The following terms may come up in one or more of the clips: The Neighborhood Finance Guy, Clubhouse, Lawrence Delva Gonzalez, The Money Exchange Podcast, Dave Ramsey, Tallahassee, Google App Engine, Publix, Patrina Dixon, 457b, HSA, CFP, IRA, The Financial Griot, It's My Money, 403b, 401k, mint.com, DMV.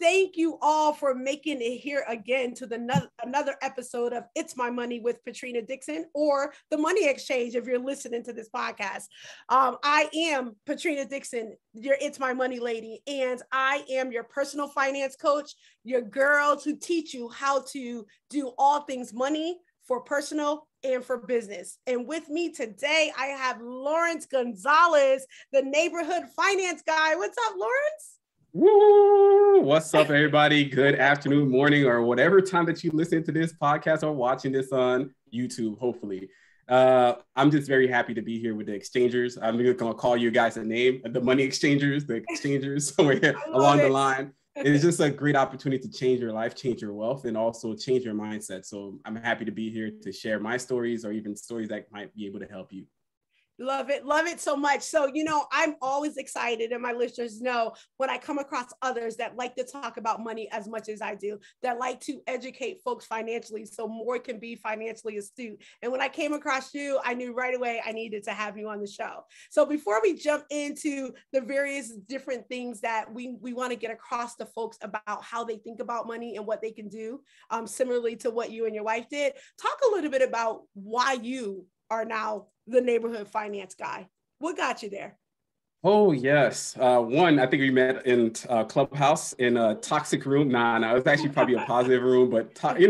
Thank you all for making it here again to another episode of It's My Money with Patrina Dixon, or The Money Exchange if you're listening to this podcast. I am Patrina Dixon, your It's My Money lady, and I am your personal finance coach, your girl to teach you how to do all things money for personal and for business. And with me today, I have Lawrence Gonzalez, the Neighborhood Finance Guy. What's up, Lawrence? Woo! What's up, everybody? Good afternoon, morning, or whatever time that you listen to this podcast or watching this on YouTube, hopefully. I'm just very happy to be here with the Exchangers. I'm going to call you guys a name, the Money Exchangers, the Exchangers, somewhere along the line. It's just a great opportunity to change your life, change your wealth, and also change your mindset. So I'm happy to be here to share my stories or even stories that might be able to help you. Love it so much. So, you know, I'm always excited, and my listeners know when I come across others that like to talk about money as much as I do, that like to educate folks financially so more can be financially astute. And when I came across you, I knew right away I needed to have you on the show. So before we jump into the various different things that we want to get across to folks about how they think about money and what they can do, similarly to what you and your wife did, talk a little bit about why you are now the Neighborhood Finance Guy. What got you there? Oh, yes. One, I think we met in Clubhouse in a toxic room. Nah, it was actually probably a positive room, but every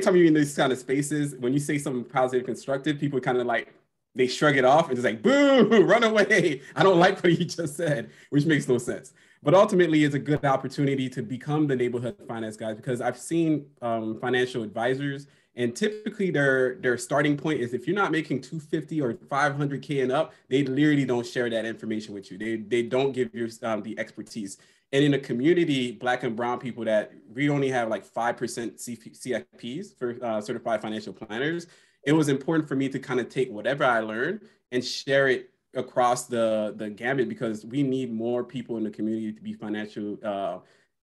time you're in these kind of spaces, when you say something positive, constructive, people kind of like, they shrug it off and just like, boo, run away. I don't like what you just said, which makes no sense. But ultimately, it's a good opportunity to become the Neighborhood Finance Guy, because I've seen financial advisors, and typically their starting point is if you're not making 250 or 500K and up, they literally don't share that information with you. They don't give you the expertise. And in a community, Black and brown people, that we only have like 5% CFPs for certified financial planners, it was important for me to kind of take whatever I learned and share it across the gamut, because we need more people in the community to be financial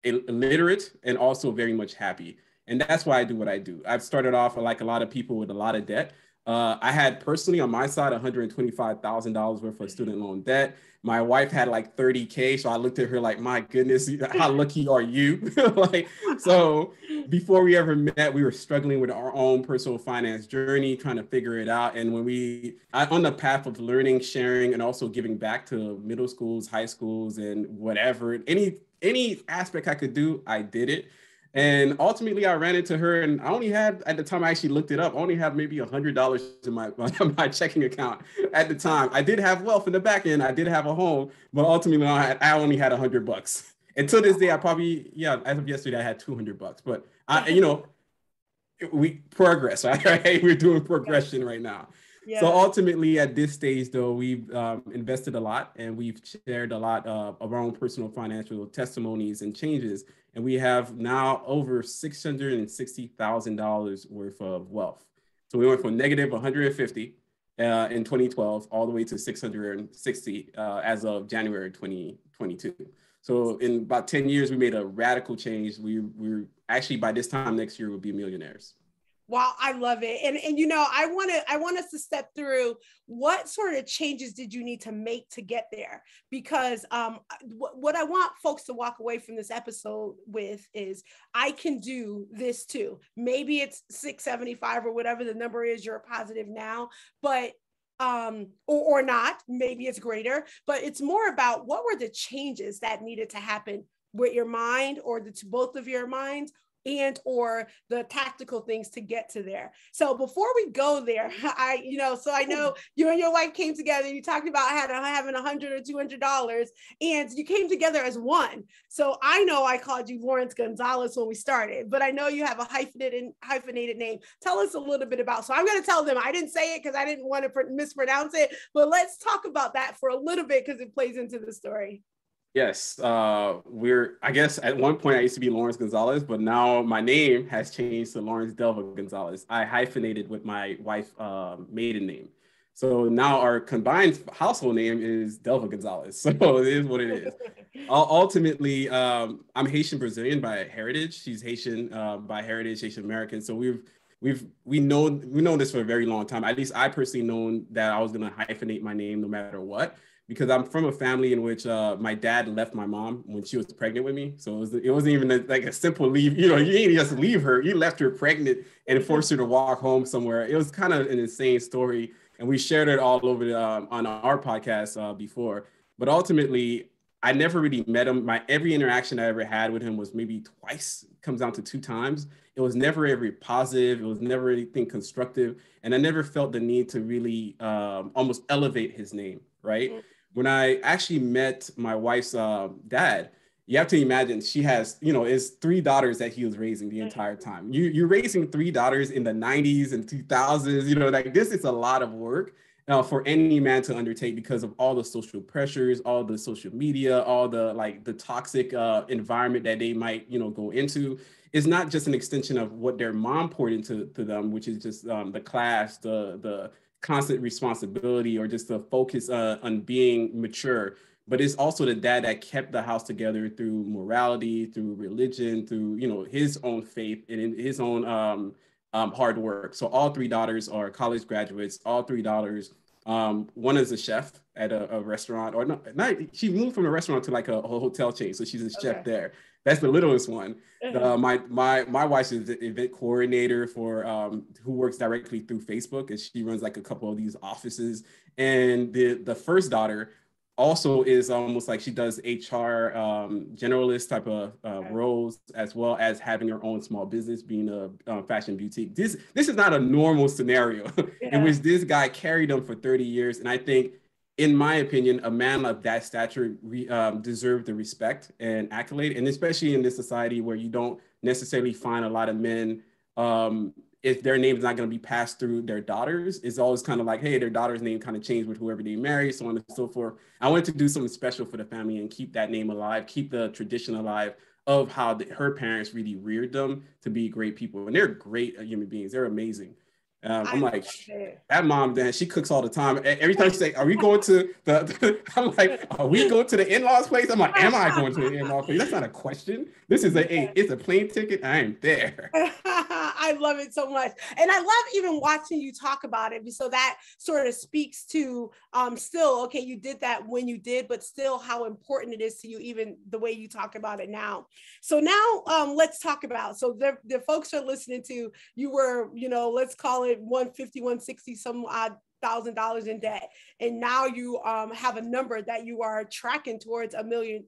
illiterate and also very much happy. And that's why I do what I do. I've started off like a lot of people with a lot of debt. I had personally on my side, $125,000 worth of student loan debt. My wife had like 30K. So I looked at her like, my goodness, how lucky are you? So before we ever met, we were struggling with our own personal finance journey, trying to figure it out. And when I on the path of learning, sharing, and also giving back to middle schools, high schools, and whatever, any aspect I could do, I did it. And ultimately, I ran into her, and I only had, at the time I actually looked it up, I only have maybe $100 in my checking account at the time. I did have wealth in the back end. I did have a home, but ultimately I only had $100. Until this day, I probably, as of yesterday, I had $200. But we progress, right? We're doing progression right now. Yeah. So ultimately, at this stage, though, we've invested a lot, and we've shared a lot of our own personal financial testimonies and changes. And we have now over $660,000 worth of wealth. So we went from negative 150 in 2012 all the way to 660 as of January 2022. So in about 10 years, we made a radical change. We're actually, by this time next year, we'll be millionaires. Wow, I love it. And you know, I want us to step through what sort of changes did you need to make to get there? Because what I want folks to walk away from this episode with is, I can do this too. Maybe it's 675 or whatever the number is, you're positive now, but or not, maybe it's greater, but it's more about what were the changes that needed to happen with your mind, or to both of your minds, and or the tactical things to get to there. So before we go there, I know you and your wife came together, you talked about having $100 or $200, and you came together as one. So I know I called you Lawrence Gonzalez when we started, but I know you have a hyphenated name. Tell us a little bit about, so I'm going to tell them I didn't say it because I didn't want to mispronounce it, but let's talk about that for a little bit because it plays into the story. Yes, I guess at one point I used to be Lawrence Gonzalez, but now my name has changed to Lawrence Delva Gonzalez. I hyphenated with my wife's maiden name. So now our combined household name is Delva Gonzalez. So it is what it is. Ultimately, I'm Haitian Brazilian by heritage. She's Haitian by heritage, Haitian American. So we've known this for a very long time. At least I personally known that I was going to hyphenate my name no matter what. because I'm from a family in which my dad left my mom when she was pregnant with me. So it wasn't even like a simple leave. You know, you didn't just leave her. You left her pregnant and forced her to walk home somewhere. It was kind of an insane story. And we shared it all over on our podcast before. But ultimately, I never really met him. Every interaction I ever had with him was maybe twice, comes down to two times. It was never every positive. It was never anything constructive. And I never felt the need to really almost elevate his name, right? Mm-hmm. When I actually met my wife's dad, you have to imagine she has, you know, it's three daughters that he was raising the entire time. You're raising three daughters in the 90s and 2000s, you know, like this is a lot of work for any man to undertake because of all the social pressures, all the social media, all the like the toxic environment that they might, you know, go into. It's not just an extension of what their mom poured into to them, which is just the class, the constant responsibility, or just the focus on being mature. But it's also the dad that kept the house together through morality, through religion, through, you know, his own faith and in his own hard work. So all three daughters are college graduates. All three daughters. One is a chef at a restaurant, or not. She moved from a restaurant to like a hotel chain, so she's a chef there. That's the littlest one. My wife is the event coordinator for who works directly through Facebook, and she runs like a couple of these offices. And the first daughter also is almost like she does HR generalist type of roles, as well as having her own small business, being a fashion boutique. This is not a normal scenario in which this guy carried them for 30 years. And I think, in my opinion, a man of that stature deserved the respect and accolade, and especially in this society where you don't necessarily find a lot of men, if their name's not going to be passed through their daughters, it's always kind of like, hey, their daughter's name kind of changed with whoever they marry, so on and so forth. I wanted to do something special for the family and keep that name alive, keep the tradition alive of how her parents really reared them to be great people. And they're great human beings. They're amazing. I'm like, that mom, then she cooks all the time. Every time she say, are we going to I'm like, are we going to the in-laws place? I'm like, am I going to the in-laws place? That's not a question. This is it's a plane ticket. I am there. I love it so much. And I love even watching you talk about it. So that sort of speaks to still, okay, you did that when you did, but still how important it is to you, even the way you talk about it now. So now let's talk about, so the folks are listening to, you were, you know, let's call it, 150, 160, some odd $1,000 in debt, and now you have a number that you are tracking towards a million,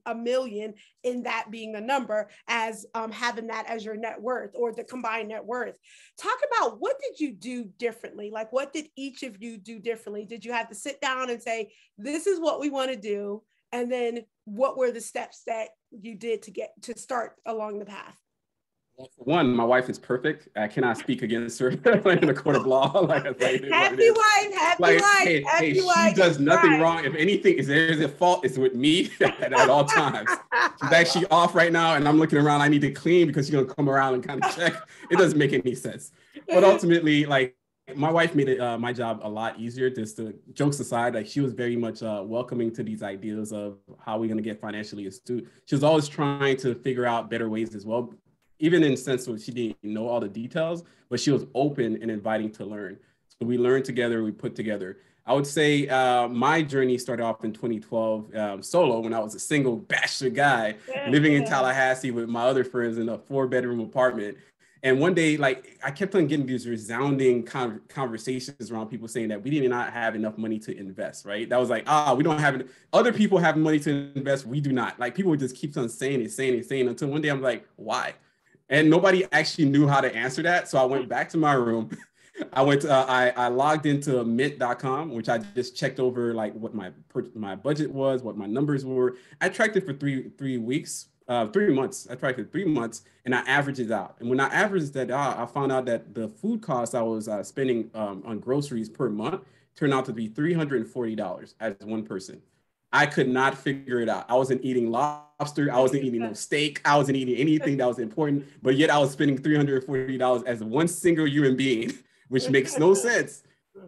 in that being the number as having that as your net worth or the combined net worth. Talk about, what did you do differently? Like, what did each of you do differently? Did you have to sit down and say, this is what we want to do, and then what were the steps that you did to get to start along the path? One, my wife is perfect. I cannot speak against her like in a court of law. Happy wife. She does nothing wrong. If anything, if there's a fault, it's with me at all times. She's actually off right now, and I'm looking around. I need to clean because she's gonna come around and kind of check. It doesn't make any sense. But ultimately, like, my wife made it my job a lot easier. Just to, jokes aside, like, she was very much welcoming to these ideas of how we're gonna get financially astute. She was always trying to figure out better ways as well. Even in the sense where she didn't know all the details, but she was open and inviting to learn. So we learned together, we put together. I would say my journey started off in 2012 solo, when I was a single bachelor guy living in Tallahassee with my other friends in a 4-bedroom apartment. And one day, like, I kept on getting these resounding conversations around people saying that we did not have enough money to invest, right? That was like, we don't have it. Other people have money to invest, we do not. Like, people would just keep on saying it until one day I'm like, why? And nobody actually knew how to answer that. So I went back to my room. I logged into mint.com, which I just checked over like what my budget was, what my numbers were. I tracked it for 3 months. I tracked it 3 months, and I averaged it out. And when I averaged that out, I found out that the food costs I was spending on groceries per month turned out to be $340 as one person. I could not figure it out. I wasn't eating lobster. I wasn't eating no steak. I wasn't eating anything that was important, but yet I was spending $340 as one single human being, which makes no sense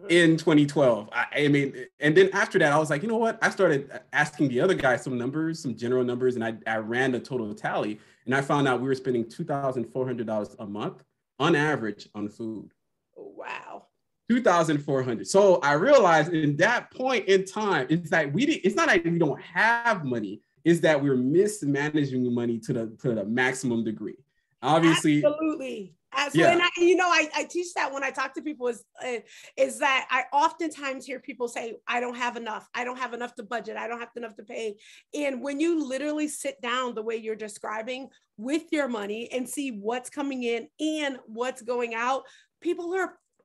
in 2012. I mean, and then after that, I was like, you know what? I started asking the other guys some numbers, some general numbers, and I ran the total tally, and I found out we were spending $2,400 a month on average on food. Wow. 2,400. So I realized in that point in time, it's like it's not like we don't have money, it's that we're mismanaging money to the maximum degree. Obviously. Absolutely. Absolutely. Yeah. And I teach that when I talk to people is that I oftentimes hear people say, I don't have enough. I don't have enough to budget. I don't have enough to pay. And when you literally sit down the way you're describing with your money and see what's coming in and what's going out, people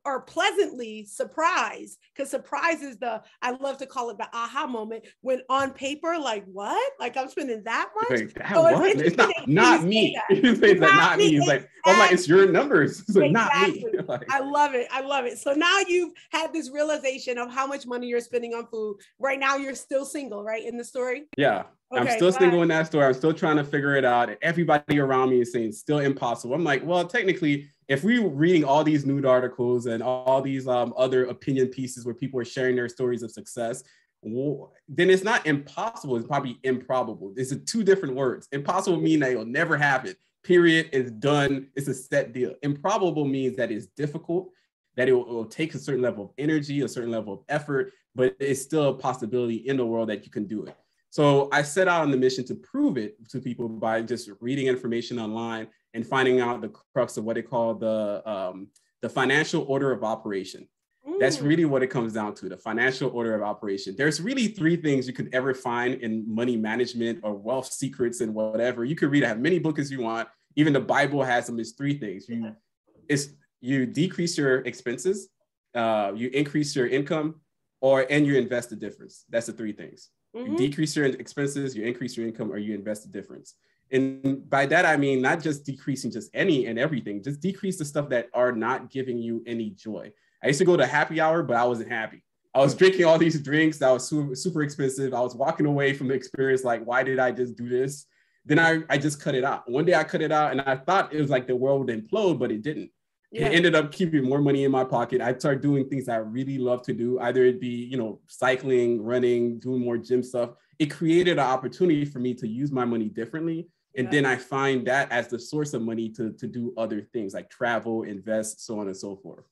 are pleasantly surprised, because surprise is I love to call it the aha moment, when on paper, like, what? Like, I'm spending that much? It's not me. You say that, not me. It's like, I'm like, it's your numbers. It's exactly. Not me. Like, I love it. I love it. So now you've had this realization of how much money you're spending on food. Right now, you're still single, right? In the story? Yeah. Okay, I'm still single in that story. I'm still trying to figure it out. And everybody around me is saying it's still impossible. I'm like, well, technically, if we were reading all these news articles and all these other opinion pieces where people are sharing their stories of success, then it's not impossible. It's probably improbable. It's two different words. Impossible means that it'll never happen. Period. It's done. It's a set deal. Improbable means that it's difficult, that it will take a certain level of energy, a certain level of effort, but it's still a possibility in the world that you can do it. So I set out on the mission to prove it to people by just reading information online and finding out the crux of what they call the financial order of operation. Ooh. That's really what it comes down to, the financial order of operation. There's really three things you could ever find in money management or wealth secrets and whatever. You could read as many books as you want. Even the Bible has them. It's three things. You decrease your expenses, you increase your income, and you invest the difference. That's the three things. Mm-hmm. You decrease your expenses, you increase your income, or you invest the difference. And by that, I mean, not just decreasing just any and everything, just decrease the stuff that are not giving you any joy. I used to go to happy hour, but I wasn't happy. I was drinking all these drinks that was super expensive. I was walking away from the experience like, why did I just do this? Then I just cut it out. One day I cut it out and I thought it was like the world would implode, but it didn't. Yeah. It ended up keeping more money in my pocket. I started doing things I really love to do. Either it be, cycling, running, doing more gym stuff. It created an opportunity for me to use my money differently. And then I find that as the source of money to do other things like travel, invest, so on and so forth.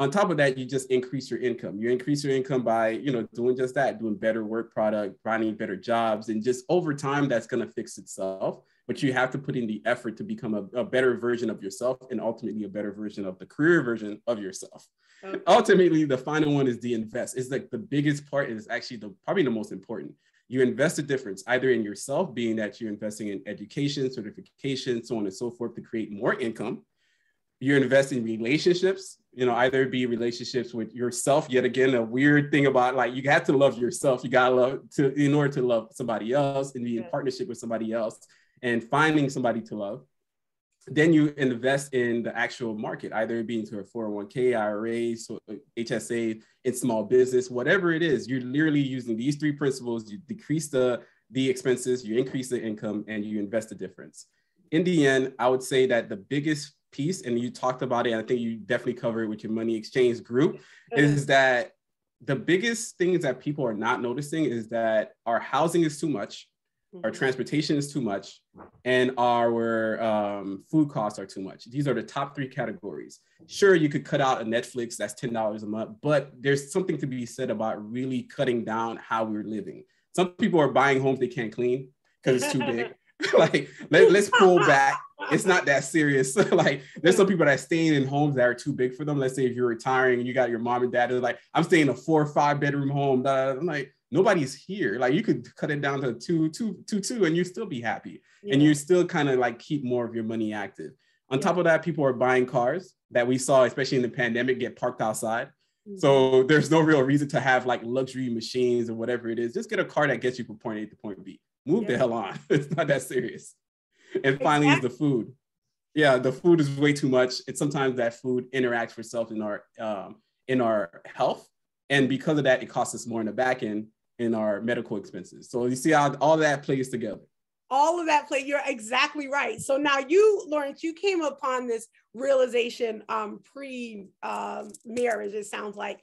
On top of that, you just increase your income. You increase your income by, doing just that, doing better work product, finding better jobs, and just over time, that's going to fix itself. But you have to put in the effort to become a better version of yourself and ultimately a better version of the career version of yourself. Okay. Ultimately, the final one is the invest. It's like the biggest part, and it's actually probably the most important. You invest the difference either in yourself, being that you're investing in education, certification, so on and so forth to create more income. You're investing in relationships, either it be relationships with yourself. Yet again, a weird thing about like, you have to love yourself. You got to in order to love somebody else and be in partnership with somebody else, and finding somebody to love. Then you invest in the actual market, either being to a 401k, IRA, so HSA, in small business, whatever it is. You're literally using these three principles. You decrease the expenses, you increase the income, and you invest the difference. In the end, I would say that the biggest piece, and you talked about it, and I think you definitely covered it with your Money Exchange group, is that the biggest things that people are not noticing is that our housing is too much. Our transportation is too much, and our food costs are too much. These are the top three categories. Sure, you could cut out a Netflix, that's $10 a month, but there's something to be said about really cutting down how we're living. Some people are buying homes they can't clean because it's too big. Like, let's pull back. It's not that serious. Like, there's some people that are staying in homes that are too big for them. Let's say if you're retiring and you got your mom and dad, they're like, I'm staying in a 4 or 5 bedroom home. I'm like, nobody's here. Like, you could cut it down to two, and you still be happy. Yeah. And you still kind of like keep more of your money active. On top of that, people are buying cars that we saw, especially in the pandemic, get parked outside. Mm-hmm. So there's no real reason to have like luxury machines or whatever it is. Just get a car that gets you from point A to point B. Move the hell on. It's not that serious. And finally, is the food. Yeah, the food is way too much. And sometimes that food interacts with itself in our health. And because of that, it costs us more in the back end, in our medical expenses. So you see how all that plays together. All of that play, you're exactly right. So now you, Lawrence, you came upon this realization pre-marriage, it sounds like.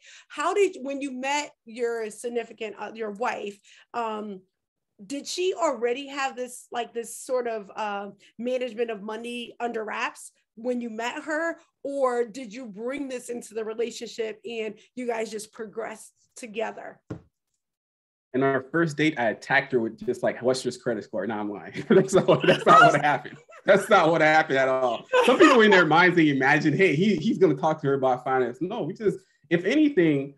When you met your significant, your wife, did she already have this, like this sort of management of money under wraps when you met her, or did you bring this into the relationship and you guys just progressed together? And our first date, I attacked her with just like, what's your credit score? No, I'm lying. That's not what happened. That's not what happened at all. Some people in their minds, they imagine, hey, he's going to talk to her about finance. No, we just, if anything,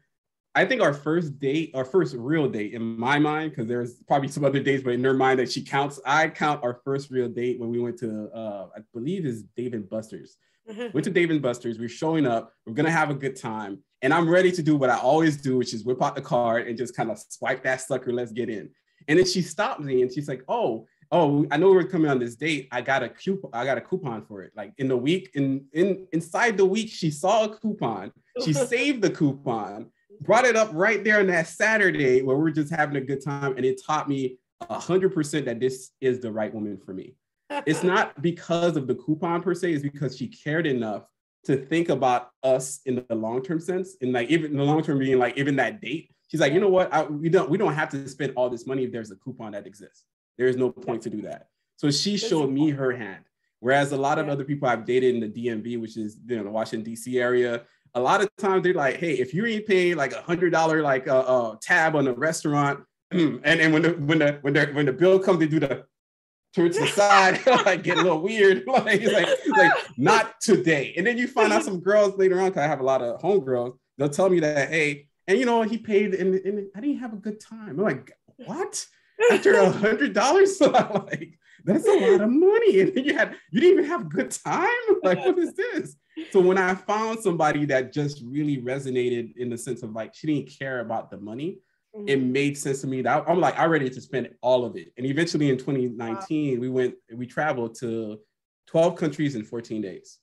I think our first date, our first real date in my mind, because there's probably some other dates, but in her mind that she counts, I count our first real date when we went to, I believe it's Dave & Buster's. Mm-hmm. Went to Dave & Buster's, we're showing up, we're going to have a good time. And I'm ready to do what I always do, which is whip out the card and just kind of swipe that sucker, let's get in. And then she stopped me and she's like, oh, I know we're coming on this date. I got a coupon for it. Like in the week, inside the week, she saw a coupon. She saved the coupon, brought it up right there on that Saturday where we're just having a good time. And it taught me 100% that this is the right woman for me. It's not because of the coupon per se, it's because she cared enough to think about us in the long-term sense, and like even in the long-term being like even that date, she's like, you know what, we don't have to spend all this money if there's a coupon that exists. There is no point to do that. So she showed me her hand. Whereas a lot of other people I've dated in the DMV, which is the Washington DC area, a lot of times they're like, hey, if you ain't paying like $100 like tab on a restaurant, and when the bill comes, they do the towards the side, like get a little weird, like not today. And then you find out some girls later on, because I have a lot of homegirls, they'll tell me that, hey, and you know, he paid and I didn't have a good time. I'm like, what? After $100? Like, that's a lot of money. And then you didn't even have a good time? Like, what is this? So when I found somebody that just really resonated in the sense of like, she didn't care about the money, it made sense to me that I'm like, I'm ready to spend all of it. And eventually in 2019, wow, we traveled to 12 countries in 14 days.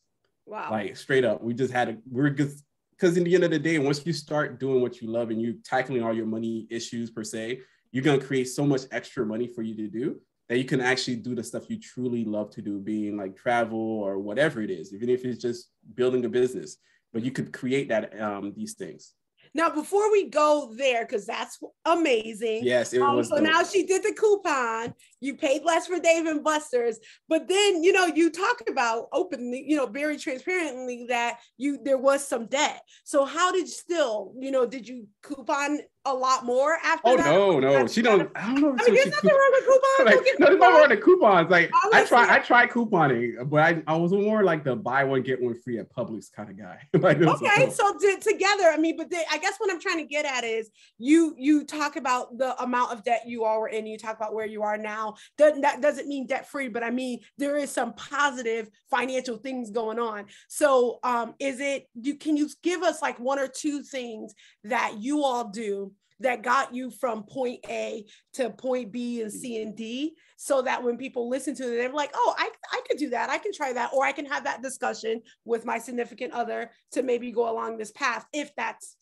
Wow. Like straight up, because in the end of the day, once you start doing what you love and you tackling all your money issues per se, you're going to create so much extra money for you to do that you can actually do the stuff you truly love to do, being like travel or whatever it is, even if it's just building a business, but you could create that, these things. Now, before we go there, because that's amazing. Yes, it was. So dope. Now she did the coupon. You paid less for Dave & Buster's, but then you talk about openly, very transparently that there was some debt. So how did did you coupon a lot more after that? Oh no, she don't. I don't know. I mean, there's nothing wrong with coupons. Like, nothing wrong with coupons. Like I tried couponing, but I was more like the buy one get one free at Publix kind of guy. Like, okay, so together. I mean, but I guess what I'm trying to get at is you talk about the amount of debt you all were in. You talk about where you are now. That doesn't mean debt free, but I mean there is some positive financial things going on. So, can you give us like one or two things that you all do that got you from point A to point B and C and D, so that when people listen to it, they're like, oh, I could do that. I can try that. Or I can have that discussion with my significant other to maybe go along this path, if that's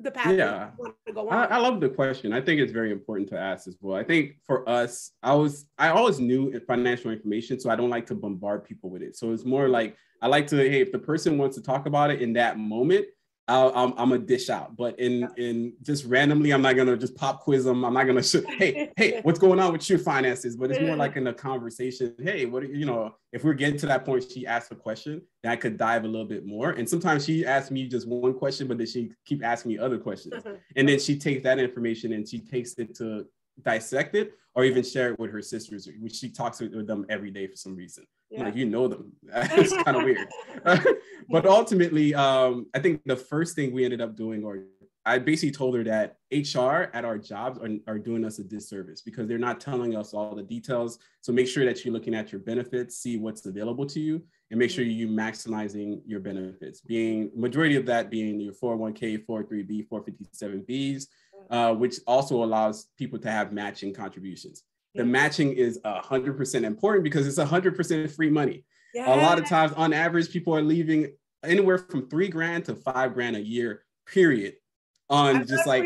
the path that you want to go on. I love the question. I think it's very important to ask as well. I think for us, I always knew financial information, so I don't like to bombard people with it. So it's more like, I like to, hey, if the person wants to talk about it in that moment, I'm a dish out, but in just randomly, I'm not going to just pop quiz them. I'm not going to, hey, what's going on with your finances? But it's more like in a conversation, hey, if we're getting to that point, she asks a question, then I could dive a little bit more. And sometimes she asks me just one question, but then she keeps asking me other questions. And then she takes that information and she takes it to dissect it, or even share it with her sisters, which she talks with them every day for some reason. Yeah. Like, them. It's kind of weird. But ultimately, I think the first thing we ended up doing, or I basically told her that HR at our jobs are doing us a disservice because they're not telling us all the details. So make sure that you're looking at your benefits, see what's available to you, and make sure you're maximizing your benefits, being majority of that being your 401k, 403b, 457bs, which also allows people to have matching contributions. The matching is 100% important because it's 100% free money. Yeah. A lot of times on average, people are leaving anywhere from $3,000 to $5,000 a year, period, on just like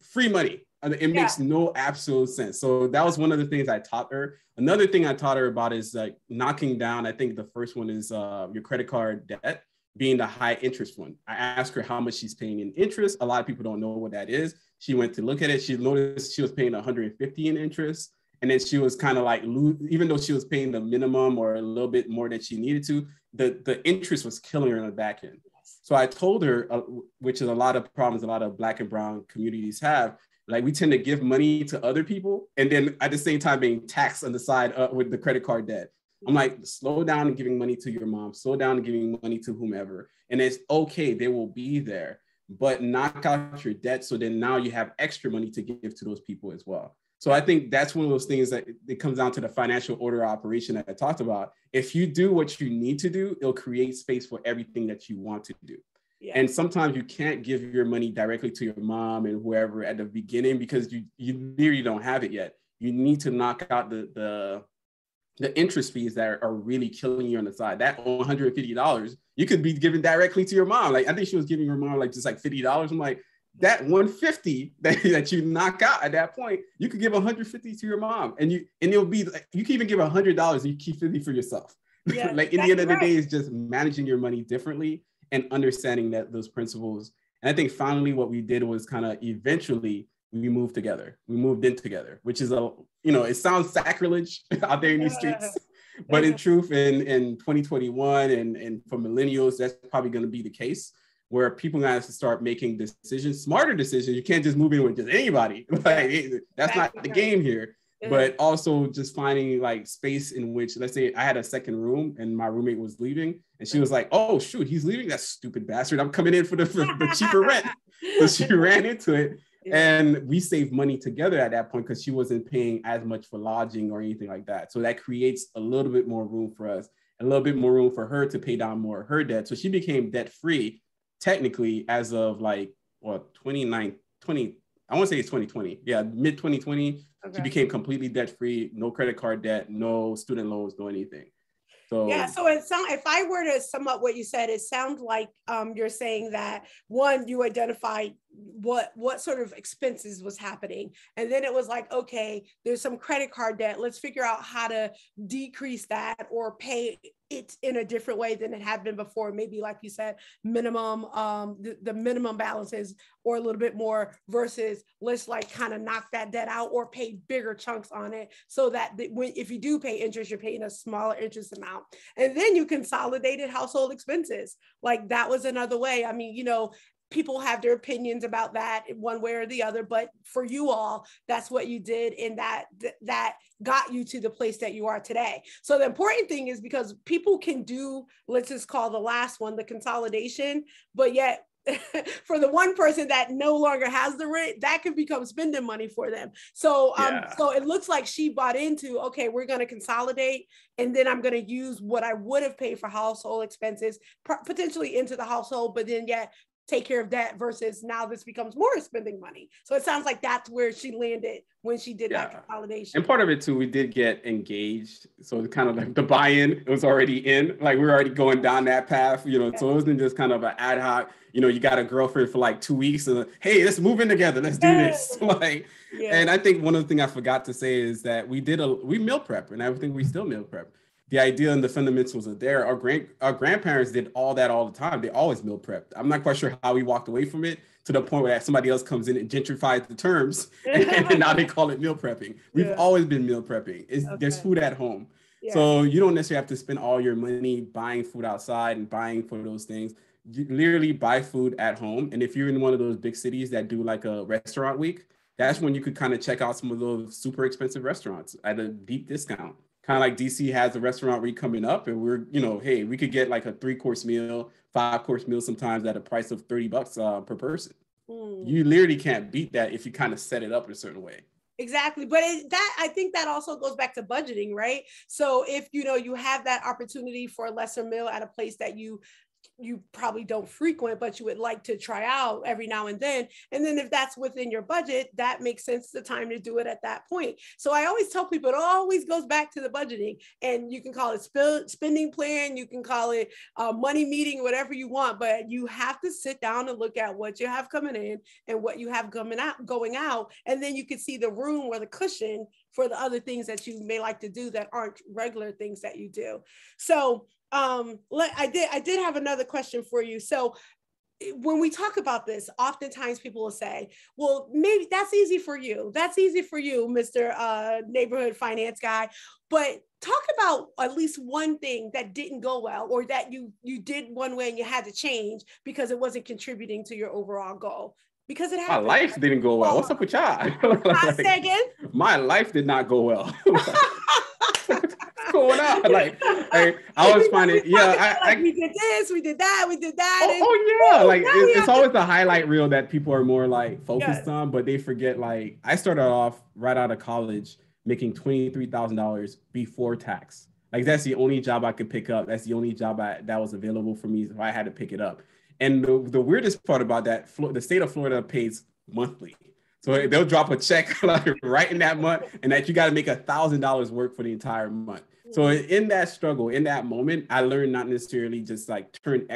free money. It makes no absolute sense. So that was one of the things I taught her. Another thing I taught her about is like knocking down. I think the first one is your credit card debt being the high interest one. I asked her how much she's paying in interest. A lot of people don't know what that is. She went to look at it. She noticed she was paying $150 in interest. And then she was kind of like, even though she was paying the minimum or a little bit more than she needed to, the interest was killing her on the back end. So I told her, which is a lot of problems a lot of Black and brown communities have, like we tend to give money to other people and then at the same time being taxed on the side with the credit card debt. I'm like, slow down and giving money to your mom, slow down and giving money to whomever. And it's okay, they will be there, but knock out your debt. So then now you have extra money to give to those people as well. So I think that's one of those things that it comes down to the financial order operation that I talked about. If you do what you need to do, it'll create space for everything that you want to do. Yeah. And sometimes you can't give your money directly to your mom and whoever at the beginning because you literally don't have it yet. You need to knock out the interest fees that are really killing you on the side. That $150, you could be giving directly to your mom. Like I think she was giving her mom like just like $50. I'm like, that $150 that you knock out at that point, you could give $150 to your mom, and it'll be like, you can even give $100 and you keep $50 for yourself. Yeah, like at the end of the day, it's just managing your money differently and understanding that those principles. And I think finally what we did was kind of eventually we moved together. We moved in together, which is it sounds sacrilege out there in these streets, but in truth, in 2021 and for millennials, that's probably going to be the case, where people have to start making decisions, smarter decisions. You can't just move in with just anybody. Like that's not the game here. But also just finding like space in which, let's say I had a second room and my roommate was leaving and she was like, oh shoot, he's leaving, that stupid bastard. I'm coming in for the cheaper rent. So she ran into it and we saved money together at that point because she wasn't paying as much for lodging or anything like that. So that creates a little bit more room for us, a little bit more room for her to pay down more of her debt. So she became debt-free technically as of like, well, 2020. Yeah, mid 2020. Okay. She became completely debt-free, no credit card debt, no student loans, no anything. So yeah, so it sound, if I were to sum up what you said, it sounds like you're saying that one, you identified what sort of expenses was happening. And then it was like, okay, there's some credit card debt. Let's figure out how to decrease that or pay it in a different way than it had been before. Maybe like you said, minimum, the minimum balances or a little bit more versus let's like kind of knock that debt out or pay bigger chunks on it so that if you do pay interest, you're paying a smaller interest amount. And then you consolidated household expenses. Like that was another way. I mean, people have their opinions about that one way or the other, but for you all, that's what you did. And that got you to the place that you are today. So the important thing is because people can do, let's just call the last one, the consolidation, but yet for the one person that no longer has the rent, that could become spending money for them. So, So it looks like she bought into, okay, we're going to consolidate, and then I'm going to use what I would have paid for household expenses, potentially into the household, but then yet take care of that versus now this becomes more spending money. So it sounds like that's where she landed when she did that consolidation. And part of it too, we did get engaged. So it's kind of like the buy-in, it was already in, like we're already going down that path, so it wasn't just kind of an ad hoc, you got a girlfriend for like 2 weeks and hey, let's move in together. Let's do this. And I think one of the things I forgot to say is that we meal prep, and I think we still meal prep. The idea and the fundamentals are there. Our grandparents did all that all the time. They always meal prepped. I'm not quite sure how we walked away from it to the point where somebody else comes in and gentrifies the terms and now they call it meal prepping. We've always been meal prepping. There's food at home. Yeah. So you don't necessarily have to spend all your money buying food outside and buying for those things. You literally buy food at home. And if you're in one of those big cities that do like a restaurant week, that's when you could kind of check out some of those super expensive restaurants at a deep discount. Kind of like DC has a restaurant week coming up, and we're, hey, we could get like a 3-course meal, 5-course meal sometimes at a price of $30 per person. Mm. You literally can't beat that if you kind of set it up in a certain way. Exactly. But I think that also goes back to budgeting, right? So if, you have that opportunity for a lesser meal at a place that you probably don't frequent, but you would like to try out every now and then. And then if that's within your budget, that makes sense, the time to do it at that point. So I always tell people, it always goes back to the budgeting, and you can call it spending plan. You can call it a money meeting, whatever you want, but you have to sit down and look at what you have coming in and what you have going out. And then you can see the room or the cushion for the other things that you may like to do that aren't regular things that you do. So I did have another question for you. So when we talk about this, oftentimes people will say, well, maybe that's easy for you. That's easy for you, Mr. Neighborhood Finance Guy. But talk about at least one thing that didn't go well, or that you did one way and you had to change because it wasn't contributing to your overall goal. Because it happened. My life didn't go well. What's up with y'all? My life did not go well. Going on, like I always find it, we did this, we did that, we did that. It's always the highlight reel that people are more like focused on, but they forget. Like I started off right out of college making $23,000 before tax. Like that's the only job I could pick up. That's the only job that was available for me if I had to pick it up. And the weirdest part about that, the state of Florida pays monthly. So they'll drop a check like right in that month, and that you got to make $1,000 work for the entire month. So in that struggle, in that moment, I learned not necessarily just like turn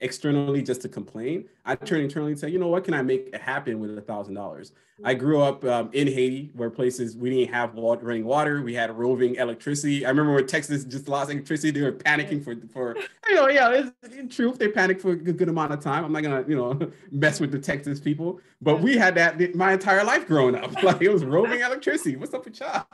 externally just to complain. I turned internally and said, you know, what can I make happen with $1,000? I grew up in Haiti, where places we didn't have running water. We had roving electricity. I remember when Texas just lost electricity, they were panicking for it's in truth, they panicked for a good amount of time. I'm not going to, mess with the Texas people, but we had that my entire life growing up. Like it was roving electricity. What's up with y'all?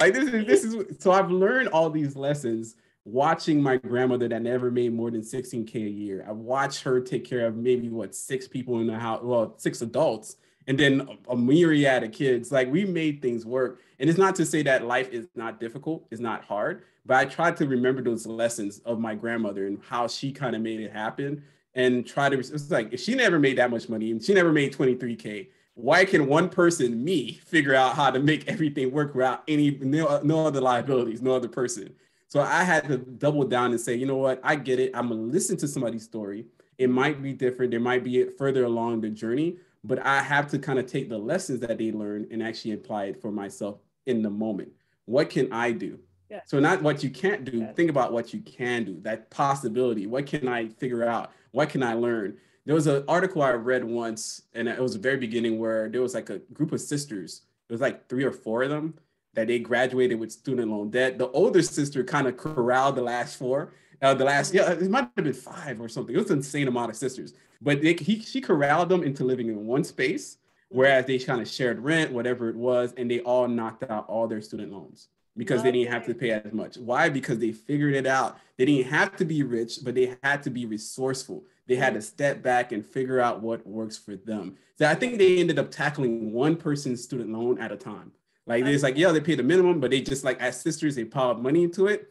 Like this is, so I've learned all these lessons watching my grandmother that never made more than $16,000 a year. I watched her take care of maybe six people in the house, 6 adults, and then a myriad of kids. Like we made things work. And it's not to say that life is not difficult, it's not hard, but I tried to remember those lessons of my grandmother and how she kind of made it happen and it's like, if she never made that much money and she never made $23,000, why can one person, me, figure out how to make everything work without no other liabilities, no other person? So I had to double down and say, you know what? I get it. I'm going to listen to somebody's story. It might be different. There might be further along the journey, but I have to kind of take the lessons that they learned and actually apply it for myself in the moment. What can I do? Yeah. So not what you can't do. Yeah. Think about what you can do, that possibility. What can I figure out? What can I learn? There was an article I read once, and it was the very beginning, where there was like a group of sisters. It was like 3 or 4 of them, that they graduated with student loan debt. The older sister kind of corralled the last 4. It might have been 5 or something. It was an insane amount of sisters. But she corralled them into living in one space, whereas they kind of shared rent, whatever it was, and they all knocked out all their student loans because they didn't have to pay as much. Why? Because they figured it out. They didn't have to be rich, but they had to be resourceful. They had to step back and figure out what works for them. So I think they ended up tackling one person's student loan at a time. Like it's like, they pay the minimum, but they just like as sisters, they pile money into it.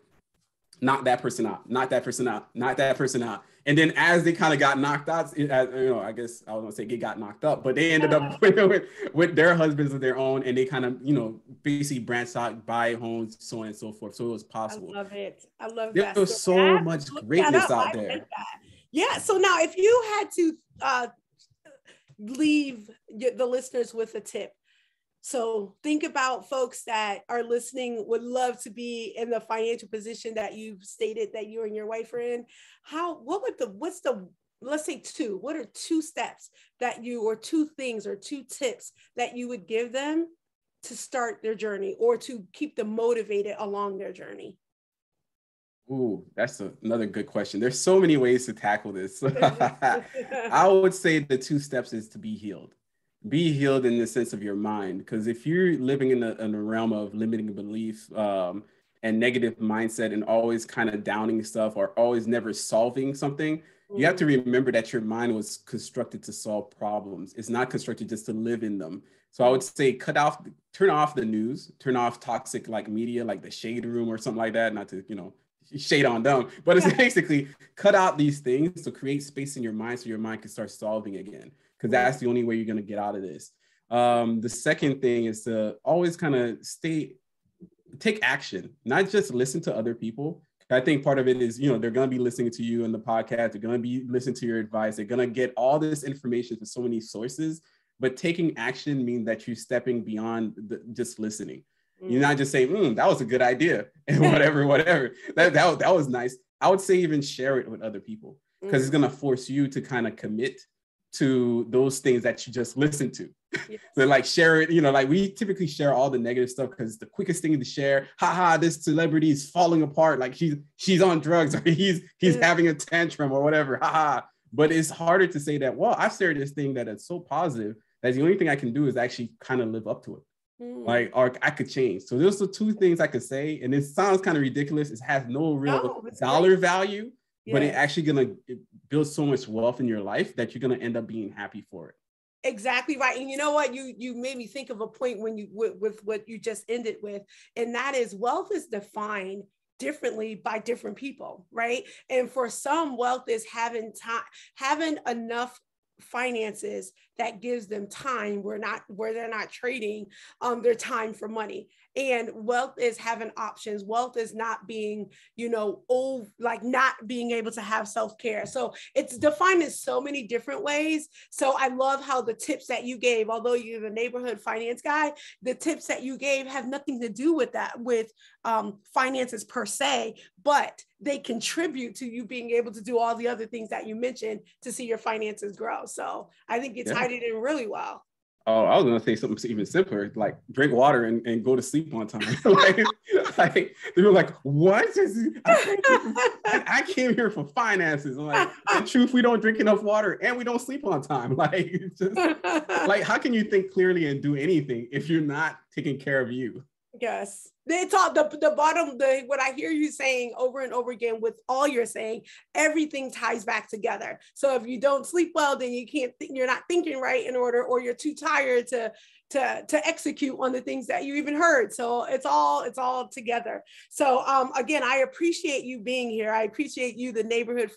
Knock that person out, knock that person out, knock that person out. And then as they kind of got knocked out, I guess I was gonna say they got knocked up, but they ended up with their husbands of their own, and they kind of, basically branched out, buy homes, so on and so forth. So it was possible. I love it. I love that. There was so much greatness out there. Yeah. So now if you had to leave the listeners with a tip, so think about folks that are listening would love to be in the financial position that you've stated that you and your wife are in. What are 2 steps that you, or 2 things or 2 tips that you would give them to start their journey or to keep them motivated along their journey? Ooh, that's another good question. There's so many ways to tackle this. I would say the 2 steps is to be healed. Be healed in the sense of your mind, because if you're living in the realm of limiting belief and negative mindset and always kind of downing stuff or always never solving something, you have to remember that your mind was constructed to solve problems. It's not constructed just to live in them. So I would say turn off the news, turn off toxic like media, like the Shade Room or something like that, not to, shade on them, but it's basically cut out these things to create space in your mind so your mind can start solving again. Because that's the only way you're going to get out of this. The second thing is to always kind of take action, not just listen to other people. I think part of it is, they're going to be listening to you in the podcast. They're going to be listening to your advice. They're going to get all this information from so many sources, but taking action means that you're stepping beyond just listening. You're not just saying, that was a good idea and whatever. That was nice. I would say even share it with other people, because it's going to force you to kind of commit to those things that you just listen to. Yes. So like share it, like we typically share all the negative stuff because it's the quickest thing to share. This celebrity is falling apart. Like she's on drugs, or he's having a tantrum or whatever. But it's harder to say that, well, I've started this thing that it's so positive that the only thing I can do is actually kind of live up to it. Mm. Like, or I could change. So those are two things I could say. And it sounds kind of ridiculous. It has no real dollar value, but it actually going to build so much wealth in your life that you're going to end up being happy for it. Exactly right. And you know what, you made me think of a point when you with what you just ended with, and that is wealth is defined differently by different people, right? And for some, wealth is having time, having enough finances that gives them time where they're not trading their time for money. And wealth is having options. Wealth is not being, not being able to have self-care. So it's defined in so many different ways. So I love how the tips that you gave, although you're the neighborhood finance guy, the tips that you gave have nothing to do with that, with finances per se, but they contribute to you being able to do all the other things that you mentioned to see your finances grow. So I think you tied it in really well. Oh, I was going to say something even simpler, like drink water and go to sleep on time. like they were like, what? I came here for finances. I'm like, the truth, we don't drink enough water and we don't sleep on time. Like, just, like, how can you think clearly and do anything if you're not taking care of you? Yes. It's all the what I hear you saying over and over again with all you're saying, everything ties back together. So if you don't sleep well, then you can't think, you're not thinking right in order, or you're too tired to execute on the things that you even heard. So it's all together. So again, I appreciate you being here. I appreciate you, the neighborhood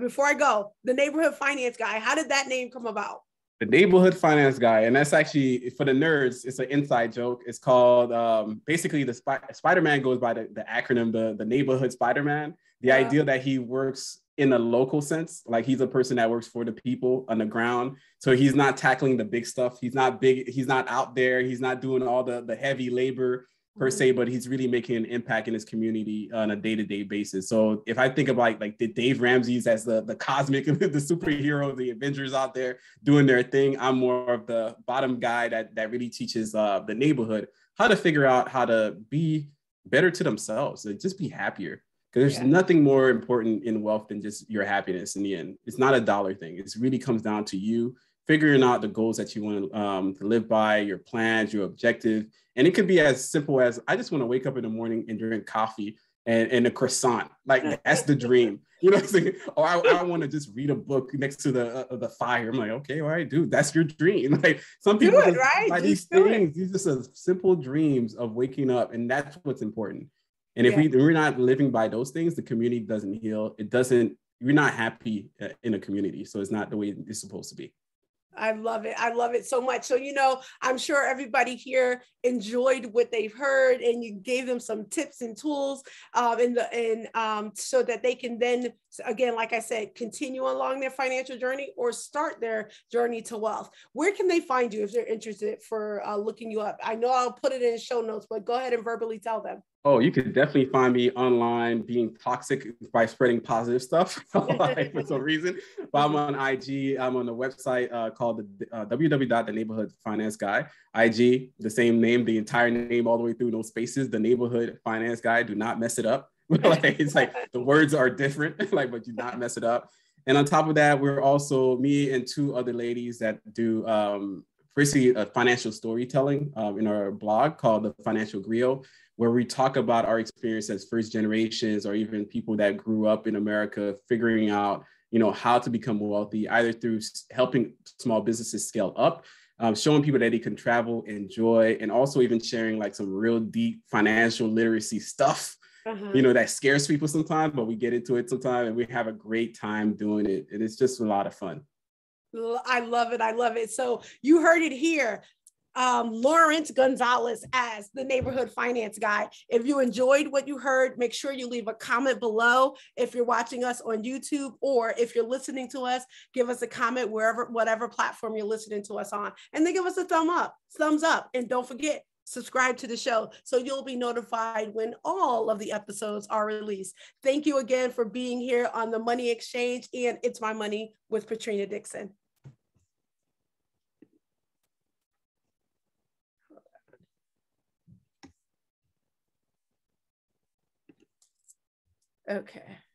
before I go, the neighborhood finance guy, how did that name come about? The Neighborhood Finance Guy, and that's actually, for the nerds, it's an inside joke. It's called, basically, the Spider-Man goes by the acronym, the Neighborhood Spider-Man. The idea that he works in a local sense, like he's a person that works for the people on the ground. So he's not tackling the big stuff. He's not big. He's not out there. He's not doing all the heavy labor per se, but he's really making an impact in his community on a day-to-day basis. So if I think about like the Dave Ramsey's as the cosmic, the superhero, the Avengers out there doing their thing, I'm more of the bottom guy that really teaches the neighborhood how to figure out how to be better to themselves, like just be happier. Because there's nothing more important in wealth than just your happiness in the end. It's not a dollar thing. It really comes down to you figuring out the goals that you want to live by, your plans, your objective. And it could be as simple as, I just want to wake up in the morning and drink coffee and a croissant. Like, that's the dream. You know what I'm saying? Or I want to just read a book next to the fire. I'm like, okay, all right, dude, that's your dream. Like, some people do it, right? Like, these things, these are just simple dreams of waking up. And that's what's important. And if we're not living by those things, the community doesn't heal. You're not happy in a community. So it's not the way it's supposed to be. I love it. I love it so much. So, I'm sure everybody here enjoyed what they've heard, and you gave them some tips and tools so that they can then, again, like I said, continue along their financial journey or start their journey to wealth. Where can they find you if they're interested for looking you up? I know I'll put it in the show notes, but go ahead and verbally tell them. Oh, you can definitely find me online being toxic by spreading positive stuff for some reason. But I'm on IG. I'm on the website called www.theneighborhoodfinanceguy. IG, the same name, the entire name all the way through, no spaces. The Neighborhood Finance Guy. Do not mess it up. It's like the words are different, but do not mess it up. And on top of that, we're also me and two other ladies that do basically financial storytelling in our blog called The Financial Griot, where we talk about our experience as first generations or even people that grew up in America figuring out, how to become wealthy, either through helping small businesses scale up, showing people that they can travel, enjoy, and also even sharing like some real deep financial literacy stuff, that scares people sometimes, but we get into it sometimes and we have a great time doing it. And it's just a lot of fun. I love it. I love it. So you heard it here. Lawrence Gonzalez as the Neighborhood Finance Guy. If you enjoyed what you heard, make sure you leave a comment below. If you're watching us on YouTube, or if you're listening to us, give us a comment whatever platform you're listening to us on. And then give us a thumbs up. And don't forget, subscribe to the show so you'll be notified when all of the episodes are released. Thank you again for being here on The Money Exchange and It's My Money with Patrina Dixon. Okay.